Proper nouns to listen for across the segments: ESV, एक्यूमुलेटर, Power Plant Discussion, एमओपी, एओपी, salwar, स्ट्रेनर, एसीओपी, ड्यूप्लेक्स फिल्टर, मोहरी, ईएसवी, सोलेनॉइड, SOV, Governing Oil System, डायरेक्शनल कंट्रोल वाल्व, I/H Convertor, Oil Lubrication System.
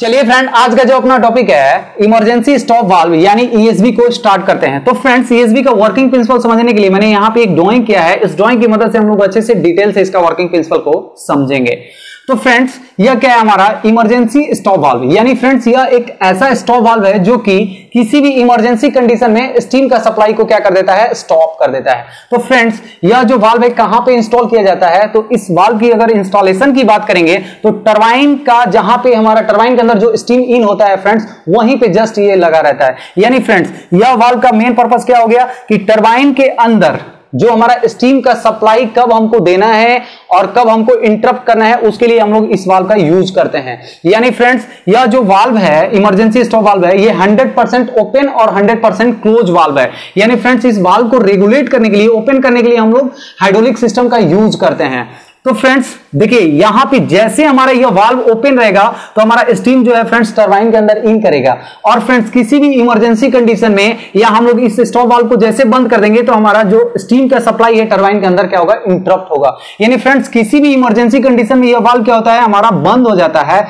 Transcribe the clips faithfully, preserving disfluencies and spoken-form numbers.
चलिए फ्रेंड, आज का जो अपना टॉपिक है इमरजेंसी स्टॉप वाल्व यानी ई एस वी को स्टार्ट करते हैं। तो फ्रेंड्स, ई एस वी का वर्किंग प्रिंसिपल समझने के लिए मैंने यहाँ पे एक ड्राइंग किया है। इस ड्राइंग की मदद से हम लोग अच्छे से डिटेल से इसका वर्किंग प्रिंसिपल को समझेंगे। तो फ्रेंड्स, यह क्या है हमारा इमरजेंसी स्टॉप वाल्व, यानी फ्रेंड्स यह एक ऐसा स्टॉप वाल्व है जो कि किसी भी इमरजेंसी कंडीशन में स्टीम का सप्लाई को क्या कर देता है, स्टॉप कर देता है। तो फ्रेंड्स, यह जो वाल्व है कहां पे इंस्टॉल किया जाता है, तो इस वाल्व की अगर इंस्टॉलेशन की बात करेंगे तो टरबाइन का, जहां पे हमारा टरबाइन के अंदर जो स्टीम इन होता है फ्रेंड्स, वहीं पे जस्ट ये लगा रहता है। यानी फ्रेंड्स यह वाल्व का मेन पर्पस क्या हो गया कि टरबाइन के अंदर जो हमारा स्टीम का सप्लाई कब हमको देना है और कब हमको इंटरप्ट करना है, उसके लिए हम लोग इस वाल्व का यूज करते हैं। यानी फ्रेंड्स यह जो वाल्व है, इमरजेंसी स्टॉप वाल्व है, ये हंड्रेड परसेंट ओपन और हंड्रेड परसेंट क्लोज वाल्व है। यानी फ्रेंड्स इस वाल्व को रेगुलेट करने के लिए, ओपन करने के लिए हम लोग हाइड्रोलिक सिस्टम का यूज करते हैं। तो फ्रेंड्स देखिए, यहां पे जैसे हमारा यह वाल्व ओपन रहेगा तो हमारा स्टीम जो है फ्रेंड्स टरबाइन के अंदर इन करेगा। और फ्रेंड्स किसी भी इमरजेंसी कंडीशन में या हम लोग इस स्टॉप वाल्व को जैसे बंद कर देंगे तो हमारा जो स्टीम का सप्लाई है टरबाइन के अंदर क्या होगा, इंटरप्ट होगा। यानी फ्रेंड्स किसी भी इमरजेंसी कंडीशन में यह वाल्व क्या होता है, हमारा बंद हो जाता है।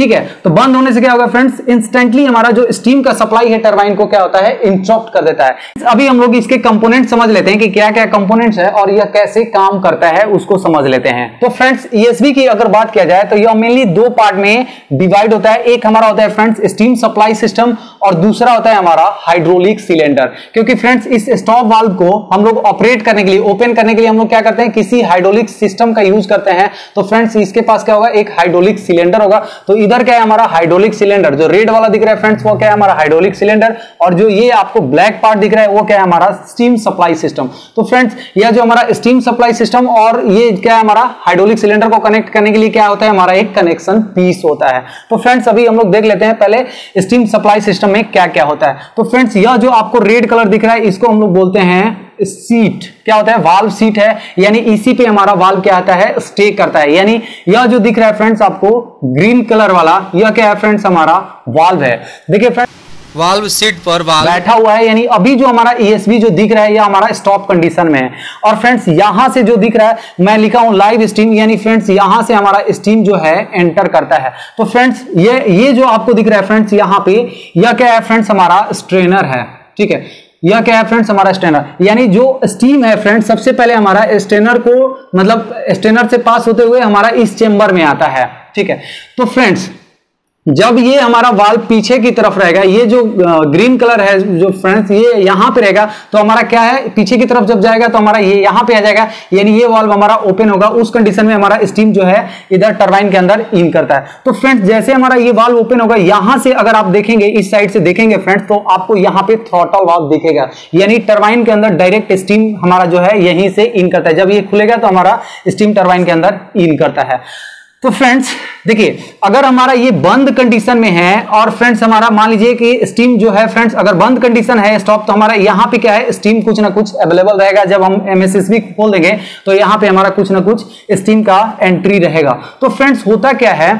ठीक है, तो बंद होने से क्या होगा फ्रेंड्स, इंस्टेंटली हमारा जो स्टीम का सप्लाई है टरबाइन को क्या होता है, इंटरप्ट कर देता है। अभी हम लोग इसके कंपोनेंट समझ लेते हैं कि क्या क्या कंपोनेंट्स है और यह कैसे काम करता है, उसको समझ लेते हैं। तो फ्रेंड्स ई एस वी की अगर बात किया जाए तो यह मेनली दो पार्ट में डिवाइड होता है। एक हमारा होता है फ्रेंड्स स्टीम सप्लाई सिस्टम और दूसरा होता है हमारा हाइड्रोलिक सिलेंडर, क्योंकि फ्रेंड्स इस स्टॉप वाल्व को हम लोग ऑपरेट करने के लिए, ओपन करने के लिए हम लोग क्या करते हैं, किसी हाइड्रोलिक सिस्टम का यूज करते हैं। तो फ्रेंड्स इसके पास क्या होगा, एक हाइड्रोलिक सिलेंडर होगा। तो इधर क्या है हमारा हाइड्रोलिक सिलेंडर, जो रेड वाला दिख रहा है फ्रेंड्स वो क्या है हमारा हाइड्रोलिक सिलेंडर, और जो ये आपको ब्लैक पार्ट दिख रहा है वो क्या है हमारा स्टीम सप्लाई सिस्टम। तो फ्रेंड्स यह जो हमारा स्टीम सप्लाई सिस्टम और ये क्या है हमारा हाइड्रोलिक सिलेंडर को कनेक्ट करने के लिए क्या होता है, हमारा एक कनेक्शन पीस होता है। तो फ्रेंड्स अभी हम लोग देख लेते हैं पहले स्टीम सप्लाई सिस्टम में क्या क्या होता है। तो फ्रेंड्स यह जो आपको रेड कलर दिख रहा है इसको हम लोग बोलते हैं सीट, क्या होता है वाल्व सीट है। यानी इसी पे हमारा वाल्व क्या आता है, स्टे करता है। यानी यह जो दिख रहा है फ्रेंड्स आपको ग्रीन कलर वाला, यह क्या है फ्रेंड्स हमारा वाल्व है। देखिए फ्रेंड्स वाल्व सीट पर वाल्व बैठा हुआ है, यानी अभी जो हमारा ई एस वी जो दिख रहा है यह हमारा स्टॉप कंडीशन में है। और फ्रेंड्स यहां से जो दिख रहा है मैं लिखा हूं लाइव स्टीम, यानी फ्रेंड्स यहां से हमारा स्टीम जो है एंटर करता है। तो फ्रेंड्स ये ये जो आपको दिख रहा है फ्रेंड्स यहां पे, यह क्या है फ्रेंड्स हमारा स्ट्रेनर है। ठीक है, यह क्या है फ्रेंड्स हमारा स्ट्रेनर, यानी जो स्टीम है फ्रेंड्स सबसे पहले हमारा स्ट्रेनर को, मतलब स्ट्रेनर से पास होते हुए हमारा इस चेंबर में आता है। ठीक है, तो फ्रेंड्स जब ये हमारा वाल्व पीछे की तरफ रहेगा, ये जो ग्रीन कलर है जो फ्रेंड्स ये यहाँ पे रहेगा, तो हमारा क्या है पीछे की तरफ जब जाएगा तो हमारा ये यहाँ पे आ जाएगा। यानी ये वाल्व हमारा ओपन होगा, उस कंडीशन में हमारा स्टीम जो है इधर टरबाइन के अंदर इन करता है। तो फ्रेंड्स जैसे हमारा ये वाल्व ओपन होगा, यहाँ से अगर आप देखेंगे, इस साइड से देखेंगे फ्रेंड्स, तो आपको यहाँ पे थ्रॉटल वाल्व दिखेगा। यानी टरबाइन के अंदर डायरेक्ट स्टीम हमारा जो है यहीं से इन करता है। जब ये खुलेगा तो हमारा स्टीम टरबाइन के अंदर इन करता है। तो फ्रेंड्स देखिए, अगर हमारा ये बंद कंडीशन में है और फ्रेंड्स हमारा मान लीजिए कि स्टीम जो है फ्रेंड्स अगर बंद कंडीशन है स्टॉप, तो हमारा यहाँ पे क्या है स्टीम कुछ ना कुछ अवेलेबल रहेगा। जब हम एम एस एस बी खोल देंगे तो यहाँ पे हमारा कुछ ना कुछ स्टीम का एंट्री रहेगा। तो फ्रेंड्स होता क्या है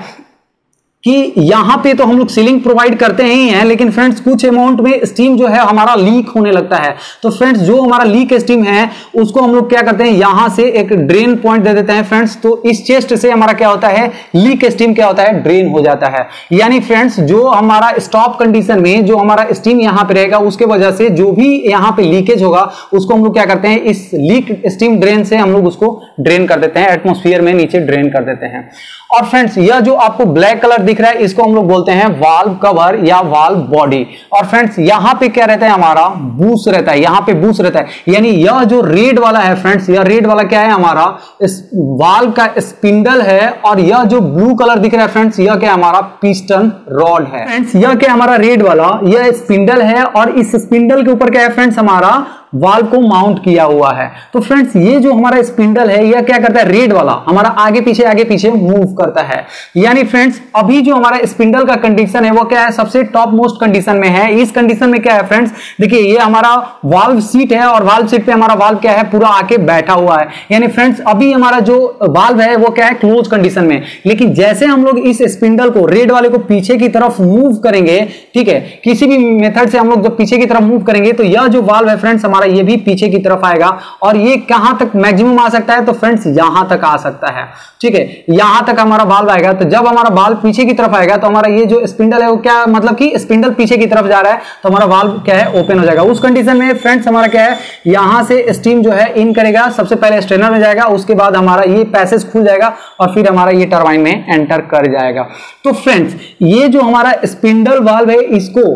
कि यहाँ पे तो हम लोग सीलिंग प्रोवाइड करते ही हैं, लेकिन फ्रेंड्स कुछ अमाउंट में स्टीम जो है हमारा लीक होने लगता है। तो फ्रेंड्स जो हमारा लीक स्टीम है उसको हम लोग क्या करते हैं, यहाँ से एक ड्रेन पॉइंट दे देते हैं फ्रेंड्स। तो इस चेस्ट से हमारा क्या होता है, लीक स्टीम क्या होता है, ड्रेन हो जाता है। यानी फ्रेंड्स जो हमारा स्टॉप कंडीशन में जो हमारा स्टीम यहाँ पे रहेगा, उसके वजह से जो भी यहाँ पे लीकेज होगा उसको हम लोग क्या करते हैं, इस लीक स्टीम ड्रेन से हम लोग उसको ड्रेन कर देते हैं, एटमोस्फियर में नीचे ड्रेन कर देते हैं। और फ्रेंड्स यह जो आपको ब्लैक कलर दिख रहा है इसको हम लोग बोलते हैं वाल्व कवर या वाल्व बॉडी। और फ्रेंड्स यहाँ पे क्या रहता है, हमारा बूस रहता है, यहाँ पे बूस रहता है। यानी यह जो रेड वाला है फ्रेंड्स, यह रेड वाला क्या है हमारा इस वाल्व का स्पिंडल है। और यह जो ब्लू कलर दिख रहा है फ्रेंड्स, यह क्या हमारा पिस्टन रॉड है। फ्रेंड्स यह क्या हमारा रेड वाला, यह स्पिंडल है और इस स्पिंडल के ऊपर क्या है फ्रेंड्स हमारा वाल्व को माउंट किया हुआ है। तो फ्रेंड्स ये जो हमारा स्पिंडल है यह क्या करता है, रेड वाला हमारा आगे पीछे आगे पीछे मूव करता है। यानी फ्रेंड्स अभी जो हमारा स्पिंडल का कंडीशन है वो क्या है, सबसे टॉप मोस्ट कंडीशन में है। इस कंडीशन में क्या है फ्रेंड्स, देखिए ये हमारा वाल्व सीट है और वाल्व सीट पे हमारा वाल्व क्या है, पूरा आके बैठा हुआ है। यानी फ्रेंड्स अभी हमारा जो वाल्व है वो क्या है, क्लोज कंडीशन में। लेकिन जैसे हम लोग इस स्पिंडल को, रेड वाले को पीछे की तरफ मूव करेंगे, ठीक है, किसी भी मेथड से हम लोग जब पीछे की तरफ मूव करेंगे तो यह जो वाल्व है फ्रेंड्स हमारा हमारा ये भी पीछे की तरफ आएगा और ये कहां तक मैक्सिमम आ सकता है, तो फ्रेंड्स यहां तक आ सकता है। ठीक है, यहां तक हमारा बाल्ब आएगा। तो जब हमारा बाल्ब पीछे की तरफ आएगा तो हमारा ये जो स्पिंडल है वो क्या, मतलब कि स्पिंडल पीछे की तरफ जा रहा है तो हमारा बाल्ब क्या है, ओपन हो जाएगा। उस कंडीशन में फ्रेंड्स हमारा क्या है, यहां से स्टीम जो है इन करेगा, सबसे पहले स्ट्रेनर में जाएगा, उसके बाद हमारा ये पैसेज खुल जाएगा और फिर हमारा ये टरबाइन में एंटर कर जाएगा। तो फ्रेंड्स ये जो हमारा स्पिंडल वाल्व है इसको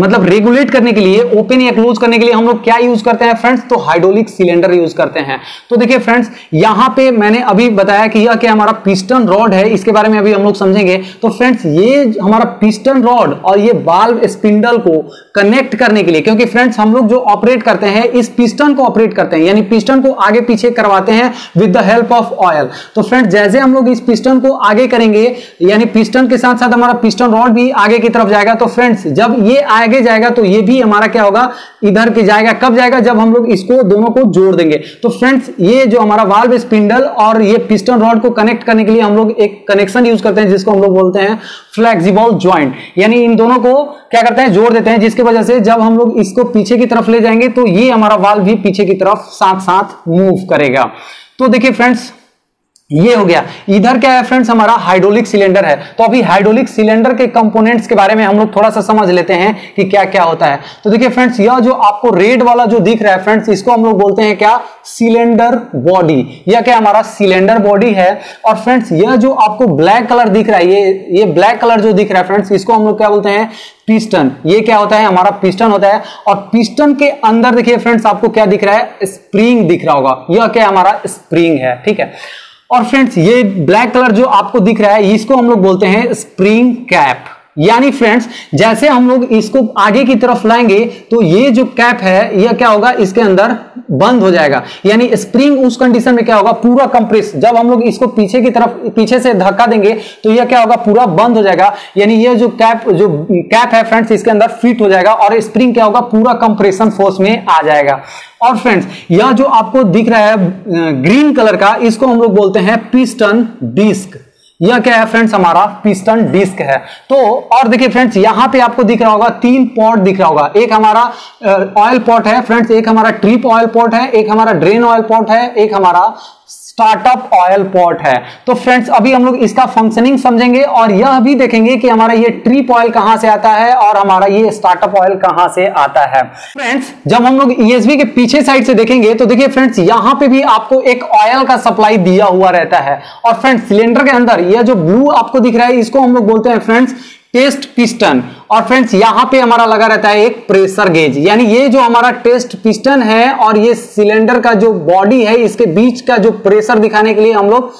मतलब रेगुलेट करने के लिए, ओपन या क्लोज करने के लिए हम लोग क्या यूज करते हैं फ्रेंड्स, तो हाइड्रोलिक सिलेंडर यूज करते हैं। तो देखिए फ्रेंड्स यहां पे मैंने अभी बताया कि यह क्या हमारा पिस्टन रॉड है, इसके बारे में अभी हम लोग समझेंगे। तो फ्रेंड्स ये हमारा पिस्टन रॉड और ये वाल्व स्पिंडल को कनेक्ट करने के लिए, क्योंकि फ्रेंड्स हम लोग जो ऑपरेट करते हैं इस पिस्टन को ऑपरेट करते हैं, यानी पिस्टन को आगे पीछे करवाते हैं with the help of oil. तो फ्रेंड्स जैसे हम लोग इस पिस्टन को आगे करेंगे, यानी पिस्टन के साथ साथ हमारा पिस्टन रॉड भी आगे की तरफ जाएगा, तो फ्रेंड्स जब ये आगे जाएगा तो ये भी हमारा क्या होगा, इधर के जाएगा। कब जाएगा, जब हम लोग इसको दोनों को जोड़ देंगे। तो फ्रेंड्स ये जो हमारा वाल्व स्पिंडल और ये पिस्टन रॉड को कनेक्ट करने के लिए हम लोग एक कनेक्शन यूज करते हैं जिसको हम लोग बोलते हैं फ्लेक्सिबल जॉइंट, यानी इन दोनों को क्या करते हैं, जोड़ देते हैं, जिसकी वजह से जब हम लोग इसको पीछे की तरफ ले जाएंगे तो ये हमारा वाल्व भी पीछे की तरफ साथ साथ मूव करेगा। तो देखिए फ्रेंड्स ये हो गया। इधर क्या है फ्रेंड्स, हमारा हाइड्रोलिक सिलेंडर है। तो अभी हाइड्रोलिक सिलेंडर के कंपोनेंट्स के बारे में हम लोग थोड़ा सा समझ लेते हैं कि क्या क्या होता है। तो देखिए फ्रेंड्स यह जो आपको रेड वाला जो दिख रहा है फ्रेंड्स, इसको हम लोग बोलते हैं क्या, सिलेंडर बॉडी। यह क्या हमारा सिलेंडर बॉडी है। और फ्रेंड्स यह जो आपको ब्लैक कलर दिख रहा है, ये ये ब्लैक कलर जो दिख रहा है फ्रेंड्स, इसको हम लोग क्या बोलते हैं, पिस्टन। ये क्या होता है, हमारा पिस्टन होता है। और पिस्टन के अंदर देखिए फ्रेंड्स आपको क्या दिख रहा है, स्प्रिंग दिख रहा होगा। यह क्या हमारा स्प्रिंग है, ठीक है। और फ्रेंड्स ये ब्लैक कलर जो आपको दिख रहा है इसको हम लोग बोलते हैं स्प्रिंग कैप। यानी फ्रेंड्स जैसे हम लोग इसको आगे की तरफ लाएंगे तो ये जो कैप है यह क्या होगा, इसके अंदर बंद हो जाएगा। यानी स्प्रिंग उस कंडीशन में क्या होगा, पूरा कंप्रेस। जब हम लोग इसको पीछे की तरफ पीछे से धक्का देंगे तो यह क्या होगा, पूरा बंद हो जाएगा। यानी ये जो कैप जो कैप है फ्रेंड्स इसके अंदर फिट हो जाएगा और स्प्रिंग क्या होगा, पूरा कंप्रेशन फोर्स में आ जाएगा। और फ्रेंड्स यह जो आपको दिख रहा है ग्रीन कलर का, इसको हम लोग बोलते हैं पिस्टन डिस्क। यह क्या है फ्रेंड्स, हमारा पिस्टन डिस्क है। तो और देखिए फ्रेंड्स यहां पे आपको दिख रहा होगा तीन पॉट दिख रहा होगा। एक हमारा ऑयल पॉट है फ्रेंड्स, एक हमारा ट्रिप ऑयल पॉट है, एक हमारा ड्रेन ऑयल पॉट है, एक हमारा स्टार्टअप ऑयल पॉट है। तो फ्रेंड्स अभी हम लोग इसका फंक्शनिंग समझेंगे और यह भी देखेंगे कि हमारा ये ट्रिप ऑयल कहां से आता है और हमारा ये स्टार्टअप ऑयल कहां से आता है। फ्रेंड्स जब हम लोग ईएसवी के पीछे साइड से देखेंगे तो देखिए फ्रेंड्स यहां पे भी आपको एक ऑयल का सप्लाई दिया हुआ रहता है। और फ्रेंड्स सिलेंडर के अंदर यह जो ब्लू आपको दिख रहा है इसको हम लोग बोलते हैं फ्रेंड्स टेस्ट पिस्टन। और फ्रेंड्स यहां पे हमारा लगा रहता है एक प्रेशर गेज। यानी ये जो हमारा टेस्ट पिस्टन है और ये सिलेंडर का जो बॉडी है इसके बीच का जो प्रेशर दिखाने के लिए हम लोग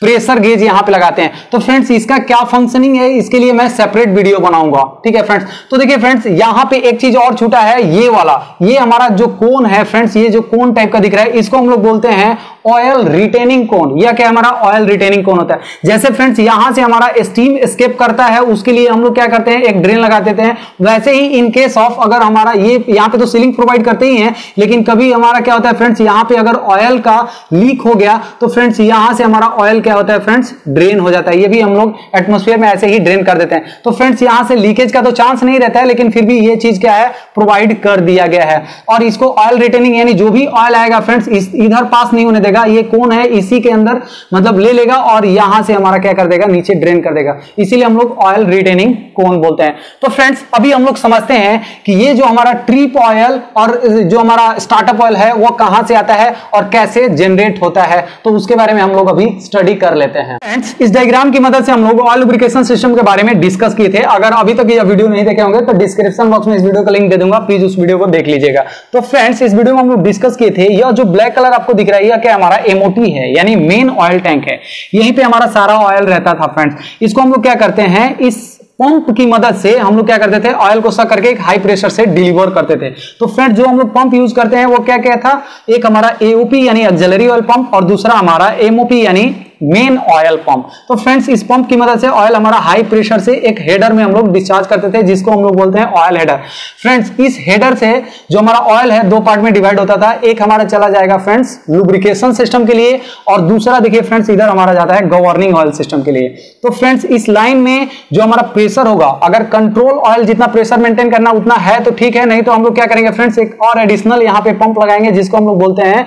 प्रेशर गेज यहां पे लगाते हैं। तो फ्रेंड्स इसका क्या फंक्शनिंग है, इसके लिए मैं सेपरेट वीडियो बनाऊंगा, ठीक है फ्रेंड्स। तो देखिए फ्रेंड्स यहां पे एक चीज और छूटा है, ये वाला, ये हमारा जो कोन है फ्रेंड्स, ये जो कोन टाइप का दिख रहा है इसको हम लोग बोलते हैं ऑयल रिटेनिंग कोन। यह क्या हमारा ऑयल रिटेनिंग कोन होता है। जैसे फ्रेंड्स यहां से हमारा स्टीम एस्केप करता है, उसके लिए हम लोग क्या करते हैं, एक ड्रेन लगा देते हैं। वैसे ही इन केस ऑफ अगर हमारा ये यहां पे तो सीलिंग प्रोवाइड करते ही है, लेकिन कभी हमारा क्या होता है फ्रेंड्स, यहां पे अगर ऑयल का लीक हो गया तो फ्रेंड्स यहां से हमारा ऑयल क्या होता है फ्रेंड्स, ड्रेन हो जाता है। ये भी हम लोग एटमॉस्फेयर में ऐसे ही ड्रेन कर देते हैं। तो फ्रेंड्स यहां से लीकेज का तो चांस नहीं रहता है, लेकिन फिर भी ये चीज क्या है, प्रोवाइड कर दिया गया है। और इसको ऑयल रिटेनिंग, यानी जो भी ऑयल आएगा फ्रेंड्स इधर पास नहीं होने देगा। ये कौन है, इसी के अंदर मतलब ले लेगा और यहां से हमारा क्या कर देगा, नीचे ड्रेन कर देगा। इसीलिए हम लोग ऑयल रिटेनिंग कौन बोलते हैं। तो फ्रेंड्स अभी हम लोग समझते हैं कि ये जो हमारा ट्रिप ऑयल और जो हमारा स्टार्टअप ऑयल है वो कहां से आता है और कैसे जनरेट होता है, तो उसके बारे में हम लोग अभी स्टडी कर लेते हैं। फ्रेंड्स इस डायग्राम की मदद से हम लोग ऑयल लुब्रिकेशन सिस्टम के बारे में डिस्कस किए थे। अगर अभी तक यह वीडियो नहीं देखे होंगे तो डिस्क्रिप्शन बॉक्स में इस वीडियो का लिंक दे दूंगा, प्लीज उस वीडियो को देख लीजिएगा। तो फ्रेंड्स इस वीडियो में हम लोग डिस्कस किए थे, यह जो ब्लैक कलर आपको दिख रहा है हमारा एम ओ पी है, यानी मेन ऑयल टैंक है। यहीं पे हमारा सारा ऑयल रहता था फ्रेंड्स। इसको हम लोग क्या करते हैं, इस पंप की मदद से हम लोग क्या करते थे, ऑयल को सक करके एक हाई प्रेशर से डिलीवर करते थे। तो फ्रेंड्स जो हम लोग पंप यूज करते हैं वो क्या क्या था, एक हमारा ए ओ पी यानी ऑक्सिलरी ऑयल पंप और दूसरा हमारा एम ओ पी यानी मेन ऑयल पंप। तो फ्रेंड्स इस पंप की मदद से ऑयल हमारा हाई प्रेशर से एक हेडर में हम लोग डिस्चार्ज करते थे, जिसको हम लोग बोलते हैं ऑयल हेडर। फ्रेंड्स इस हेडर से जो हमारा ऑयल है दो पार्ट में डिवाइड होता था, एक हमारा चला जाएगा फ्रेंड्स लुब्रिकेशन सिस्टम के लिए और दूसरा देखिए फ्रेंड्स इधर हमारा जाता है गवर्निंग ऑयल सिस्टम के लिए। तो फ्रेंड्स इस लाइन में जो हमारा प्रेशर होगा, अगर कंट्रोल ऑयल जितना प्रेशर मेंटेन करना उतना है तो ठीक है, नहीं तो हम लोग क्या करेंगे फ्रेंड्स एक और एडिशनल यहाँ पे पंप लगाएंगे जिसको हम लोग बोलते हैं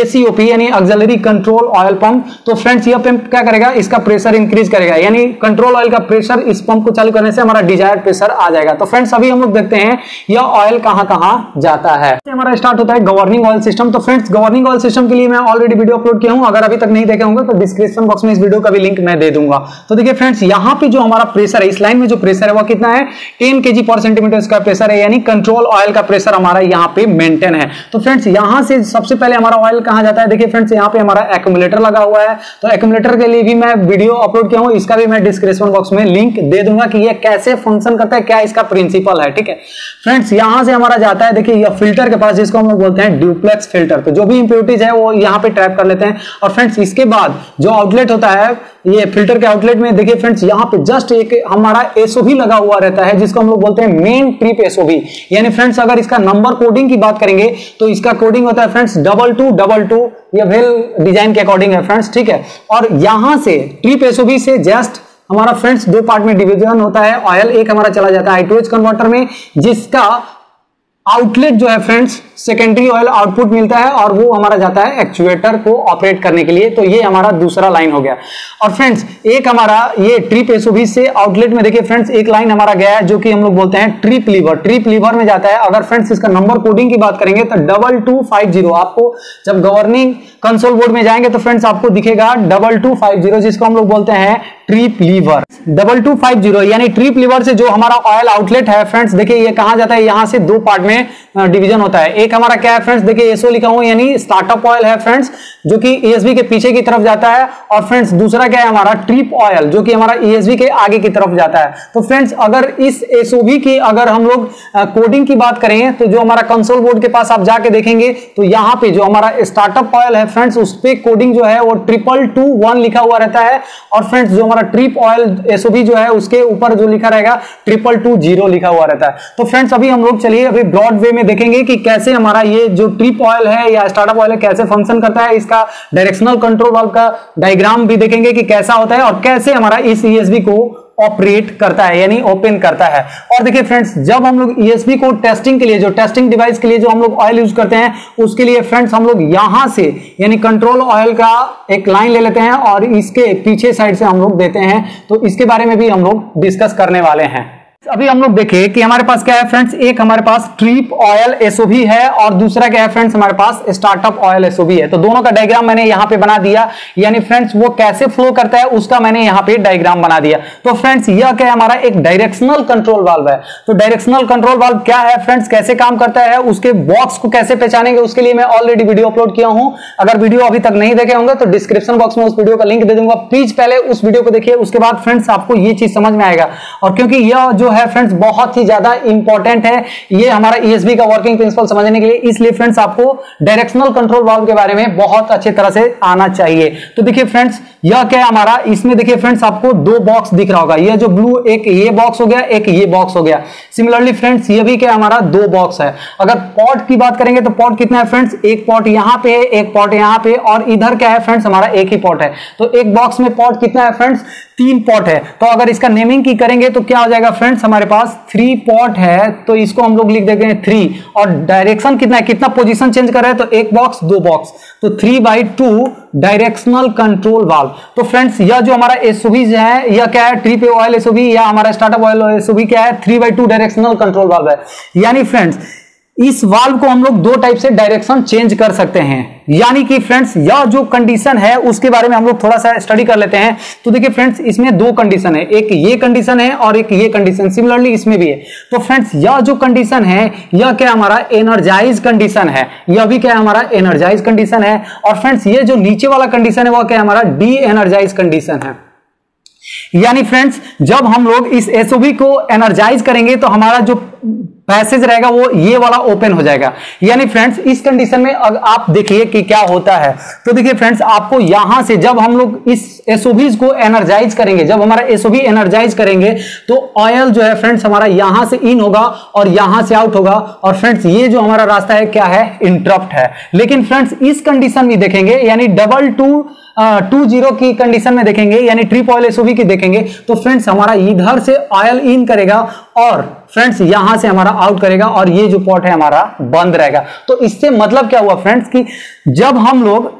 एसीओपी यानी ऑक्सिलरी कंट्रोल ऑयल पंप। तो फ्रेंड्स ये पंप क्या करेगा, इसका प्रेशर इंक्रीज करेगा, यानी कंट्रोल ऑयल का प्रेशर इस पंप को चालू करने से हमारा डिजायर्ड प्रेशर आ जाएगा। तो फ्रेंड्स अभी हम लोग देखते हैं यह ऑयल कहां कहां जाता है। हमारा स्टार्ट होता है गवर्निंग ऑयल सिस्टम। तो फ्रेंड्स गवर्निंग ऑयल सिस्टम के लिए मैं ऑलरेडी वीडियो अपलोड किया हूं, अगर अभी तक नहीं देखे होंगे तो डिस्क्रिप्शन बॉक्स में इस वीडियो का भी लिंक मैं दे दूंगा। तो देखिए फ्रेंड्स यहाँ पे जो हमारा प्रेशर है, इस लाइन में जो प्रेशर है वो कितना है, टेन केजी पर सेंटीमीटर इसका प्रेशर है, यानी कंट्रोल ऑयल का प्रेशर हमारा यहाँ पे मेंटेन है। तो फ्रेंड्स यहाँ से सबसे पहले हमारा ऑयल कहाँ जाता है, देखिए फ्रेंड्स यहाँ पे हमारा एक्यूमुलेटर लगा हुआ है, तो एक्यूमुलेटर के लिए भी मैं वीडियो अपलोड किया हूँ, इसका भी मैं डिस्क्रिप्शन बॉक्स में लिंक दे दूंगा कि ये कैसे फंक्शन करता है, क्या इसका प्रिंसिपल है। ठीक है फ्रेंड्स यहाँ से हमारा जाता है देखिए ये फिल्टर के पास, जिसको हम लोग बोलते हैं ड्यूप्लेक्स फिल्टर। तो जो भी इंप्योरिटीज है वो यहाँ पे ट्रैप कर लेते हैं। और फ्रेंड्स इसके बाद जो आउटलेट होता है ये फिल्टर के आउटलेट में देखिए फ्रेंड्स यहाँ पे जस्ट एक हमारा एसओवी लगा हुआ रहता है, जिसको हम लोग बोलते हैं मेन ट्रिप एसओवी। यानी फ्रेंड्स अगर इसका नंबर कोडिंग की बात करेंगे तो इसका कोडिंग होता है friends double two double two ये वेल डिजाइन के अकॉर्डिंग है फ्रेंड्स। ठीक है और यहाँ से ट्रिप एसओवी से जस्ट हमारा फ्रेंड्स दो पार्ट में डिवीजन होता है ऑयल, एक हमारा चला जाता है आई टू एच कन्वर्टर में, जिसका आउटलेट जो है फ्रेंड्स सेकेंडरी ऑयल आउटपुट मिलता है और वो हमारा जाता है एक्चुएटर को ऑपरेट करने के लिए। तो ये हमारा दूसरा लाइन हो गया। और फ्रेंड्स एक हमारा ये ट्रिप एसओवी से आउटलेट में देखिए फ्रेंड्स एक लाइन हमारा गया है जो कि हम लोग बोलते हैं ट्रिप लीवर। ट्रिप लीवर में जाता है, अगर फ्रेंड्स इसका नंबर कोडिंग की बात करेंगे तो डबल टू फाइव जीरो, आपको जब गवर्निंग कंसोल बोर्ड में जाएंगे तो फ्रेंड्स आपको दिखेगा डबल टू फाइव जीरो, जिसको हम लोग बोलते हैं trip lever. Double two five zero यानी ट्रिप लीवर से जो हमारा ऑयल आउटलेट है फ्रेंड्स देखिए ये कहाँ जाता है, यहाँ से दो पार्ट में डिवीजन होता है। एक हमारा क्या है फ्रेंड्स देखिए एसओ लिखा हुआ यानी स्टार्टअप ऑयल है फ्रेंड्स, जो कि ईएसवी के पीछे की तरफ जाता है। और फ्रेंड्स दूसरा क्या है हमारा ट्रिप ऑयल, जो कि हमारा ईएसवी के आगे की तरफ जाता है। तो फ्रेंड्स अगर इस एसओवी की अगर हम लोग कोडिंग की बात करें तो जो हमारा कंसोल बोर्ड के पास आप जाके देखेंगे तो यहाँ पे जो हमारा स्टार्टअप ऑयल है फ्रेंड्स उस पर कोडिंग जो है वो ट्रिपल टू वन लिखा हुआ रहता है। और फ्रेंड्स जो हमारा ट्रिप ऑयल एसओवी जो है उसके ऊपर जो लिखा रहेगा ट्रिपल टू जीरो लिखा हुआ रहता है। तो फ्रेंड्स अभी हम लोग चलिए अभी ब्रॉड वे में देखेंगे कि कैसे हमारा ये जो ट्रिप ऑयल है या स्टार्टअप ऑयल है कैसे फंक्शन करता है, इसका डायरेक्शनल कंट्रोल ऑयल का डायग्राम भी देखेंगे कि कैसा होता है और कैसे हमारा इस ईएसवी को ऑपरेट करता है यानी ओपन करता है। और देखिए फ्रेंड्स जब हम लोग ईएसवी को टेस्टिंग के लिए, जो टेस्टिंग डिवाइस के लिए जो हम लोग ऑयल यूज करते हैं, उसके लिए फ्रेंड्स हम लोग यहां से यानी कंट्रोल ऑयल का एक लाइन ले लेते हैं और इसके पीछे साइड से हम लोग देते हैं। तो इसके बारे में भी हम लोग डिस्कस करने वाले हैं। अभी हम लोग देखें कि हमारे पास क्या है फ्रेंड्स, एक हमारे पास ट्रिप ऑयल एसओवी है और दूसरा क्या है फ्रेंड्स हमारे पास स्टार्टअप ऑयल एसओवी है। तो दोनों का डायग्राम मैंने यहाँ पे बना दिया, यानी फ्रेंड्स वो कैसे फ्लो करता है उसका मैंने यहाँ पे डायग्राम बना दिया। तो फ्रेंड्स यह क्या है हमारा एक डायरेक्शनल कंट्रोल वाल्व है। तो डायरेक्शनल कंट्रोल वाल्व क्या है फ्रेंड्स, कैसे काम करता है, उसके बॉक्स को कैसे पहचानेंगे, उसके लिए मैं ऑलरेडी वीडियो अपलोड किया हूँ। अगर वीडियो अभी तक नहीं देखे होंगे तो डिस्क्रिप्शन बॉक्स में उस वीडियो का लिंक दे दूंगा, प्लीज पहले उस वीडियो को देखिए, उसके बाद फ्रेंड्स आपको ये चीज समझ में आएगा। और क्योंकि यह जो है फ्रेंड्स बहुत ही ज्यादा इंपॉर्टेंट है ये हमारा ईएसवी का वर्किंग प्रिंसिपल समझने के लिए, इसलिए फ्रेंड्स आपको डायरेक्शनल कंट्रोल वाल्व के बारे में बहुत अच्छे तरह से आना चाहिए। तो देखिए फ्रेंड्स यह क्या है हमारा, इसमें देखिए फ्रेंड्स आपको दो बॉक्स दिख रहा होगा, यह जो ब्लू एक ये बॉक्स हो गया, एक ये बॉक्स हो गया। सिमिलरली फ्रेंड्स ये भी क्या हमारा दो बॉक्स है। अगर पॉट की बात करेंगे तो पॉट कितना है फ्रेंड्स, एक पॉट यहाँ पे है, एक पॉट यहाँ पे, और इधर क्या है फ्रेंड्स हमारा एक ही पॉट है। तो एक बॉक्स में पॉट कितना है फ्रेंड्स, तीन पॉट है। तो अगर इसका नेमिंग की करेंगे तो क्या हो जाएगा फ्रेंड्स, हमारे पास थ्री पॉट है तो इसको हम लोग लिख देते हैं थ्री। और डायरेक्शन कितना है, कितना पोजीशन चेंज कर रहा है, तो एक बॉक्स दो बॉक्स, तो three by two डायरेक्शनल कंट्रोल वाल्व। तो फ्रेंड्स यह जो हमारा एसओवी है यह क्या है, ट्रिप ऑयल एसओवी या हमारा स्टार्टअप ऑयल एसओवी क्या है, three by two डायरेक्शनल कंट्रोल वाल्व है। यानी फ्रेंड्स इस वाल्व को हम लोग दो टाइप से डायरेक्शन चेंज कर सकते हैं, यानी कि फ्रेंड्स यह जो कंडीशन है उसके बारे में हम लोग थोड़ा सा स्टडी कर लेते हैं। तो देखिए फ्रेंड्स इसमें दो कंडीशन है, एक ये कंडीशन है और एक ये कंडीशन, सिमिलरली इसमें भी है। तो फ्रेंड्स यह जो कंडीशन है यह क्या हमारा एनर्जाइज कंडीशन है, यह भी क्या हमारा एनर्जाइज कंडीशन है। और फ्रेंड्स ये जो नीचे वाला कंडीशन है वह क्या हमारा डी एनर्जाइज कंडीशन है। यानी फ्रेंड्स जब हम लोग इस एसओवी को एनर्जाइज करेंगे तो हमारा जो पैसेज रहेगा वो ये वाला ओपन हो जाएगा। यानी फ्रेंड्स इस कंडीशन में अगर आप देखिए कि क्या होता है, तो देखिए फ्रेंड्स आपको यहां से जब हम लोग इस एसओवी को एनर्जाइज करेंगे, जब हमारा एसओवी एनर्जाइज करेंगे तो ऑयल जो है फ्रेंड्स हमारा यहां से इन होगा और यहां से आउट होगा। और फ्रेंड्स ये जो हमारा रास्ता है क्या है, इंटरप्ट है। लेकिन फ्रेंड्स इस कंडीशन में देखेंगे यानी डबल टू टू जीरो की कंडीशन में देखेंगे यानी ट्रिप ऑयल एसओवी की देखेंगे तो फ्रेंड्स हमारा इधर से ऑयल इन करेगा और फ्रेंड्स यहां से हमारा आउट करेगा और ये जो पॉट है हमारा बंद रहेगा। तो इससे मतलब क्या हुआ फ्रेंड्स कि जब हम लोग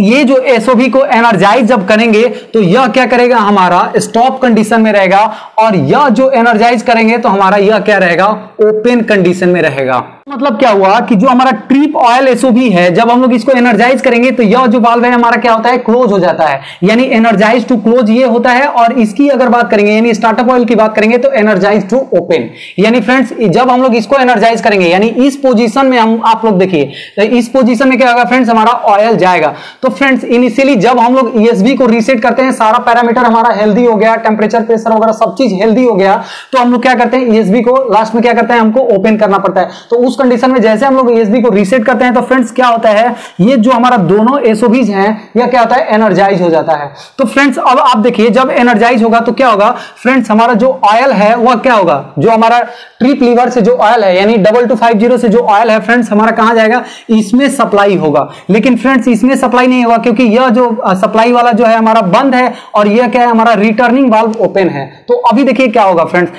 ये जो एसओवी को एनर्जाइज जब करेंगे तो यह क्या करेगा, हमारा स्टॉप कंडीशन में रहेगा और यह जो एनर्जाइज करेंगे तो हमारा यह क्या रहेगा, ओपन कंडीशन में रहेगा। मतलब क्या हुआ कि जो हमारा ट्रिप ऑयल एसओवी है जब हम लोग इसको एनर्जाइज करेंगे तो यह जो वाल्व है हमारा क्या होता है, क्लोज हो जाता है। यानी एनर्जाइज टू क्लोज ये होता है और इसकी अगर बात करेंगे यानी स्टार्टअप ऑयल की बात करेंगे तो एनर्जाइज टू ओपन। यानी फ्रेंड्स जब हम लोग इसको एनर्जाइज करेंगे यानी इस पोजीशन में हम आप लोग देखिए तो इस पोजीशन में क्या होगा फ्रेंड्स, हमारा ऑयल जाएगा। तो फ्रेंड्स इनिशियली जब हम लोग ईएसवी को रीसेट करते हैं, सारा पैरामीटर हमारा हेल्दी हो गया, टेम्परेचर प्रेशर वगैरह सब चीज हेल्दी हो गया, तो हम लोग क्या करते हैं ईएसवी को लास्ट में क्या करते हैं, हमको ओपन करना पड़ता है। तो उस कंडीशन में जैसे हम लोग ईएसवी को रीसेट करते हैं तो फ्रेंड्स क्या होता है, ये जो हमारा दोनों एसओवीज हैं यह क्या होता है, एनर्जाइज हो जाता है। तो फ्रेंड्स अब आप देखिए जब एनर्जाइज होगा तो क्या होगा फ्रेंड्स, हमारा जो ऑयल है वह क्या होगा, जो हमारा ट्रिप लीवर से जो ऑयल है यानी डबल टू फाइव जीरो से जो ऑयल है फ्रेंड्स हमारा कहां जाएगा, इसमें सप्लाई होगा। लेकिन फ्रेंड्स इसमें सप्लाई नहीं हुआ क्योंकि यह जो सप्लाई वाला जो है हमारा बंद है और यह क्या है हमारा रिटर्निंग वाल्व ओपन है। तो अभी देखिए क्या होगा फ्रेंड्स,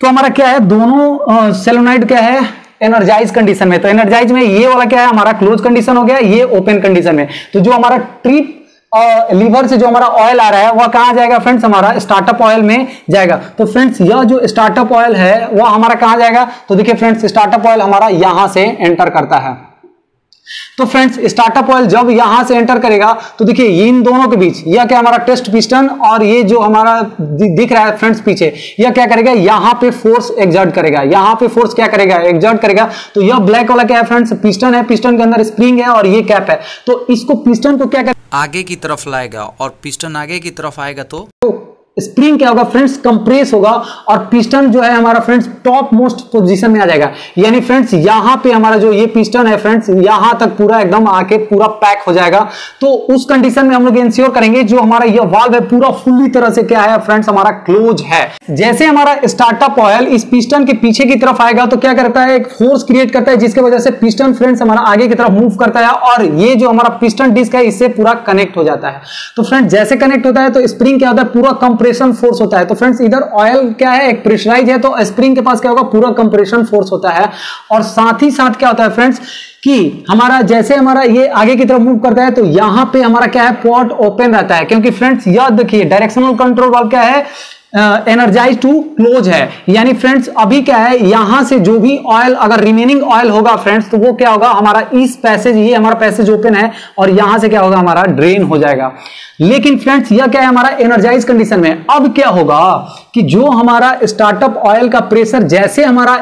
तो हमारा क्या है दोनों सोलेनॉइड क्या है एनर्जाइज कंडीशन में, तो एनर्जाइज में ये वाला क्या है हमारा क्लोज कंडीशन हो गया, ये ओपन कंडीशन में। तो जो हमारा ट्रिप और लीवर से जो हमारा ऑयल आ रहा है वह कहां जाएगा फ्रेंड्स, हमारा स्टार्टअप ऑयल में जाएगा। तो फ्रेंड्स यह जो स्टार्टअप ऑयल है वह हमारा कहां जाएगा, तो देखिए फ्रेंड्स स्टार्टअप ऑयल हमारा यहां से एंटर करता है। तो फ्रेंड्स स्टार्टअप ऑयल जब यहां से एंटर करेगा तो देखिए इन दोनों के बीच यह क्या हमारा टेस्ट पिस्टन और ये जो हमारा दिख रहा है फ्रेंड्स पीछे, यह क्या करेगा यहां पे फोर्स एक्सर्ट करेगा, यहां पे फोर्स क्या करेगा एक्सर्ट करेगा। तो यह ब्लैक वाला क्या है फ्रेंड्स, पिस्टन है, पिस्टन के अंदर स्प्रिंग है और ये कैप है। तो इसको पिस्टन को क्या करेगा, आगे की तरफ लाएगा और पिस्टन आगे की तरफ आएगा तो स्प्रिंग क्या होगा फ्रेंड्स, कंप्रेस होगा और पिस्टन जो है हमारा फ्रेंड्स टॉप मोस्ट पोजीशन में आ जाएगा। यानी फ्रेंड्स यहां पे हमारा जो ये पिस्टन है फ्रेंड्स यहां तक पूरा एकदम आके पूरा पैक हो जाएगा। तो उस कंडीशन में हम लोग इंश्योर करेंगे जो हमारा ये वाल्व है पूरा फुल्ली तरह से क्या है फ्रेंड्स, हमारा क्लोज है। जैसे हमारा स्टार्टअप ऑयल इस पिस्टन के पीछे की तरफ आएगा तो क्या करता है, एक फोर्स क्रिएट करता है जिसकी वजह से पिस्टन फ्रेंड्स हमारा आगे की तरफ मूव करता है और ये जो हमारा पिस्टन डिस्क है इससे पूरा कनेक्ट हो जाता है। तो फ्रेंड्स जैसे कनेक्ट होता है तो स्प्रिंग क्या होता है, पूरा कंप्रेस फोर्स होता है। तो फ्रेंड्स इधर ऑयल क्या है एक प्रेशराइज है तो स्प्रिंग के पास क्या होगा, पूरा कंप्रेशन फोर्स होता है। और साथ ही साथ क्या होता है फ्रेंड्स कि हमारा जैसे हमारा ये आगे की तरफ मूव करता है तो यहां पे हमारा क्या है पॉट ओपन रहता है, क्योंकि फ्रेंड्स याद देखिए डायरेक्शनल कंट्रोल वाल्व क्या है एनर्जाइज टू क्लोज है। यानी फ्रेंड्स अभी क्या है यहां से जो भी ऑयल अगर रिमेनिंग ऑयल होगा फ्रेंड्स तो वो क्या होगा हमारा इस पैसेज, ये हमारा पैसेज ओपन है और यहां से क्या होगा हमारा ड्रेन हो जाएगा। लेकिन फ्रेंड्स यह क्या है हमारा एनर्जाइज कंडीशन में। अब क्या होगा कि जो हमारा स्टार्टअप ऑयल का प्रेशर जैसे हमारा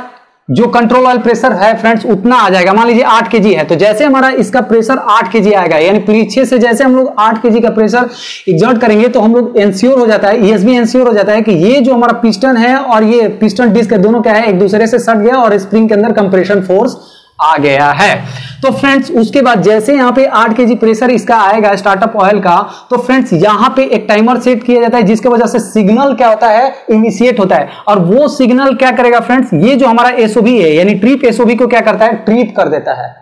जो कंट्रोल ऑयल प्रेशर है फ्रेंड्स उतना आ जाएगा, मान लीजिए आठ केजी है तो जैसे हमारा इसका प्रेशर आठ केजी आएगा यानी पीछे से जैसे हम लोग आठ केजी का प्रेशर एक्सर्ट करेंगे तो हम लोग एंश्योर हो जाता है, ईएसबी एंश्योर हो जाता है कि ये जो हमारा पिस्टन है और ये पिस्टन डिस्क दोनों क्या है एक दूसरे से सट गया और स्प्रिंग के अंदर कंप्रेशन फोर्स आ गया है। तो फ्रेंड्स उसके बाद जैसे यहाँ पे आठ केजी प्रेशर इसका आएगा स्टार्टअप ऑयल का तो फ्रेंड्स यहाँ पे एक टाइमर सेट किया जाता है जिसके वजह से सिग्नल क्या होता है इनिशिएट होता है और वो सिग्नल क्या करेगा फ्रेंड्स, ये जो हमारा एसओवी है यानी ट्रिप एसओवी को क्या करता है, ट्रिप कर देता है।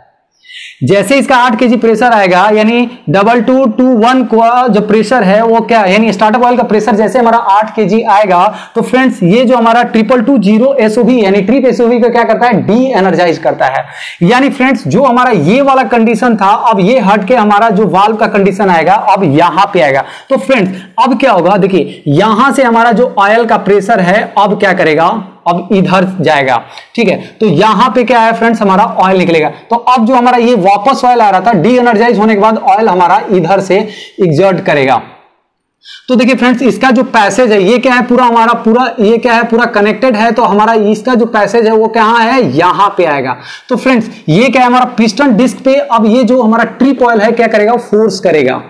जैसे इसका आठ केजी प्रेशर आएगा यानी डबल टू टू वन का जो प्रेशर है वो क्या यानी स्टार्टअप ऑयल का प्रेशर जैसे हमारा आठ केजी आएगा तो फ्रेंड्स ये जो हमारा ट्रिपल टू जीरो एसओवी यानी ट्रिप एसओवी को क्या करता है, डी एनर्जाइज करता है। यानी फ्रेंड्स जो हमारा ये वाला कंडीशन था अब ये हट के हमारा जो वाल्व का कंडीशन आएगा अब यहां पे आएगा। तो फ्रेंड्स अब क्या होगा देखिए यहां से हमारा जो ऑयल का प्रेशर है अब क्या करेगा, अब इधर जाएगा, ठीक है। तो यहां पे क्या है फ्रेंड्स हमारा ऑयल निकलेगा। तो अब जो हमारा ये वापस ऑयल आ रहा था डी एनर्जाइज होने के बाद ऑयल हमारा इधर से एक्सर्ट करेगा। तो देखिए फ्रेंड्स इसका जो पैसेज है ये क्या है पूरा हमारा पूरा ये क्या है पूरा कनेक्टेड है तो हमारा इसका जो पैसेज है वो कहाँ है, यहां पे आएगा। तो फ्रेंड्स ये क्या है हमारा पिस्टन डिस्क पे अब ये जो हमारा ट्रिप ऑयल है क्या करेगा, फोर्स करेगा।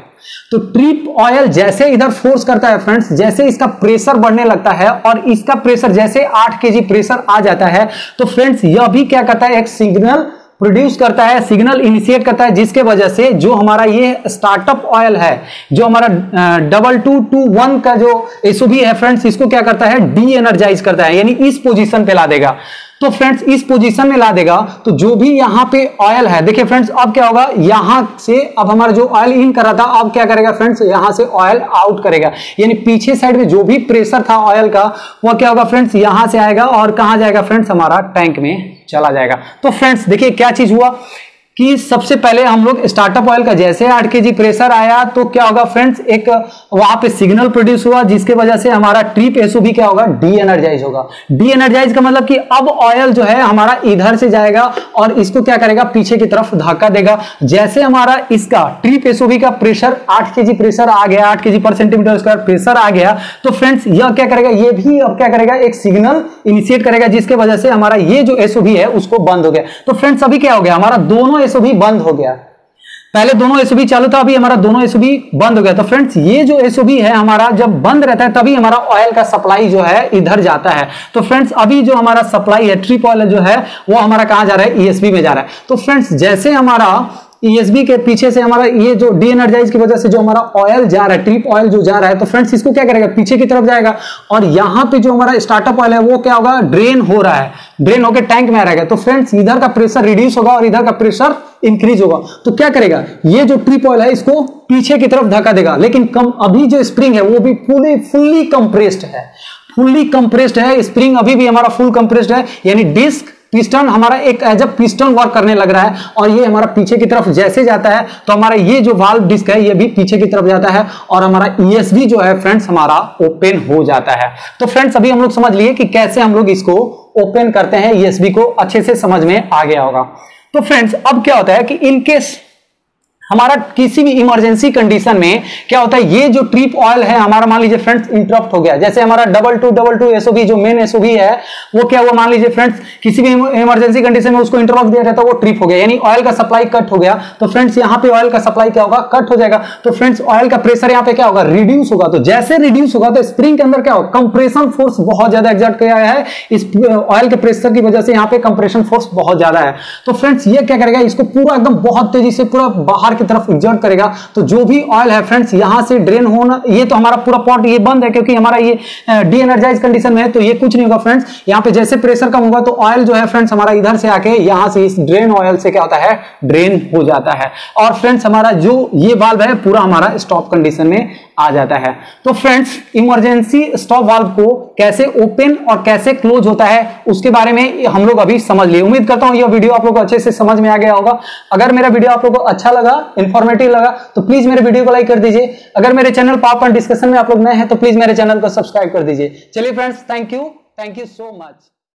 तो ट्रिप ऑयल जैसे इधर फोर्स करता है फ्रेंड्स, जैसे इसका प्रेशर बढ़ने लगता है और इसका प्रेशर जैसे आठ केजी प्रेशर आ जाता है तो फ्रेंड्स यह भी क्या करता है, एक सिग्नल प्रोड्यूस करता है, सिग्नल इनिशिएट करता है, जिसके वजह से जो हमारा ये स्टार्टअप ऑयल है, जो हमारा डबल टू टू वन का जो एसओवी है फ्रेंड्स, इसको क्या करता है, डी एनर्जाइज करता है, यानी इस पोजीशन पे ला देगा। तो फ्रेंड्स इस पोजीशन में ला देगा तो जो भी यहाँ पे ऑयल है, देखिए फ्रेंड्स अब क्या होगा, यहाँ से अब हमारा जो ऑयल इन कर रहा था अब क्या करेगा फ्रेंड्स, यहाँ से ऑयल आउट करेगा, यानी पीछे साइड में जो भी प्रेशर था ऑयल का वह क्या होगा फ्रेंड्स, यहाँ से आएगा और कहाँ जाएगा फ्रेंड्स, हमारा टैंक में चला जाएगा। तो फ्रेंड्स देखिए क्या चीज हुआ कि सबसे पहले हम लोग स्टार्टअप ऑयल का जैसे आठ केजी प्रेशर आया तो क्या होगा फ्रेंड्स, एक वहां पे सिग्नल प्रोड्यूस हुआ जिसके वजह से हमारा ट्रिप एसओवी क्या होगा, डी एनर्जाइज होगा। डी एनर्जाइज का मतलब कि अब ऑयल जो है हमारा इधर से जाएगा और इसको क्या करेगा, पीछे की तरफ धक्का देगा। जैसे हमारा इसका ट्रिप एसओवी का प्रेशर आठ केजी प्रेशर आ गया, आठ KG per centimetre square pressure आ गया तो फ्रेंड्स यह क्या करेगा, ये भी अब क्या करेगा, एक सिग्नल इनिशिएट करेगा जिसके वजह से हमारा ये जो एसओवी है उसको बंद हो गया। तो फ्रेंड्स अभी क्या हो गया, हमारा दोनों एसओवी बंद हो गया, पहले दोनों एसओवी चालू था, अभी हमारा दोनों एसओवी बंद हो गया। तो फ्रेंड्स ये जो एसओवी है हमारा जब बंद रहता है तभी हमारा ऑयल का सप्लाई जो है इधर जाता है। तो फ्रेंड्स अभी जो हमारा सप्लाई है ट्रिप ऑयल जो है वो हमारा कहां जा रहा है, ईएसबी में जा रहा है। तो फ्रेंड्स जैसे हमारा ईएसबी के पीछे से हमारा ये जो डी एनर्जाइज की वजह से जो हमारा ऑयल जा रहा है, ट्रिप ऑयल जो जा रहा है, तो फ्रेंड्स इसको क्या करेगा, पीछे की तरफ जाएगा और यहाँ पे जो हमारा स्टार्टअप ऑयल है वो क्या होगा, ड्रेन हो रहा है, ड्रेन होकर टैंक में आ रहेगा। तो फ्रेंड्स इधर का प्रेशर रिड्यूस होगा और इधर का प्रेशर इंक्रीज होगा। तो क्या करेगा, ये जो ट्रिप ऑयल है इसको पीछे की तरफ धक्का देगा, लेकिन कम अभी जो स्प्रिंग है वो भी पूरी फुल्ली कंप्रेस्ड है, फुल्ली कंप्रेस्ड है, स्प्रिंग अभी भी हमारा फुल कंप्रेस्ड है, यानी डिस्क पिस्टन हमारा एक एज अ पिस्टन वर्क करने लग रहा है और ये हमारा पीछे की तरफ जैसे जाता है तो हमारा ये जो वाल्व डिस्क है ये भी पीछे की तरफ जाता है और हमारा ईएसवी जो है फ्रेंड्स हमारा ओपन हो जाता है। तो फ्रेंड्स अभी हम लोग समझ लिए कि कैसे हम लोग इसको ओपन करते हैं, ईएसवी को अच्छे से समझ में आ गया होगा। तो फ्रेंड्स अब क्या होता है कि इनकेस हमारा किसी भी इमरजेंसी कंडीशन में क्या होता है, ये जो ट्रिप ऑयल है हमारा मान लीजिए फ्रेंड्स इंटरप्ट हो गया, जैसे हमारा double two double two SOV जो मेन एसओवी है वो क्या हुआ, मान लीजिए फ्रेंड्स किसी भी इमरजेंसी कंडीशन में उसको इंटरप्ट दिया जाता है, वो ट्रिप हो गया यानी ऑयल का सप्लाई कट हो गया। तो फ्रेंड्स यहाँ पे ऑयल का सप्लाई क्या होगा, कट हो जाएगा। तो फ्रेंड्स ऑयल का प्रेशर यहाँ पे क्या होगा, रिड्यूस होगा। तो जैसे रिड्यूस होगा तो स्प्रिंग के अंदर क्या होगा, कंप्रेशन फोर्स बहुत ज्यादा एग्जर्ट किया है, इस ऑयल के प्रेशर की वजह से यहाँ पे कंप्रेशन फोर्स बहुत ज्यादा है। तो फ्रेंड्स ये क्या करेगा, इसको पूरा एकदम बहुत तेजी से पूरा बाहर की तरफ एग्जॉर्ट करेगा। तो जो भी ऑयल है फ्रेंड्स यहां से ड्रेन होना, ये तो हमारा पूरा पॉट ये बंद है क्योंकि हमारा ये डी एनर्जाइज कंडीशन में है तो ये कुछ नहीं होगा फ्रेंड्स। यहां पे जैसे प्रेशर कम होगा तो ऑयल जो है फ्रेंड्स हमारा इधर से आके यहां से इस ड्रेन ऑयल से क्या होता है, ड्रेन हो जाता है और फ्रेंड्स हमारा जो ये वाल्व है पूरा हमारा स्टॉप कंडीशन में आ जाता है। तो फ्रेंड्स इमरजेंसी स्टॉप वाल्व को कैसे ओपन और कैसे क्लोज होता है उसके बारे में हम लोग अभी समझ लिए। उम्मीद करता हूं यह वीडियो आप लोग को अच्छे से समझ में आ गया होगा। अगर मेरा वीडियो आप लोग को अच्छा लगा, इंफॉर्मेटिव लगा तो प्लीज मेरे वीडियो को लाइक कर दीजिए। अगर मेरे चैनल पावर प्लांट डिस्कशन में आप लोग नए हैं तो प्लीज मेरे चैनल को सब्सक्राइब कर दीजिए। चलिए friends, thank you, thank you so much.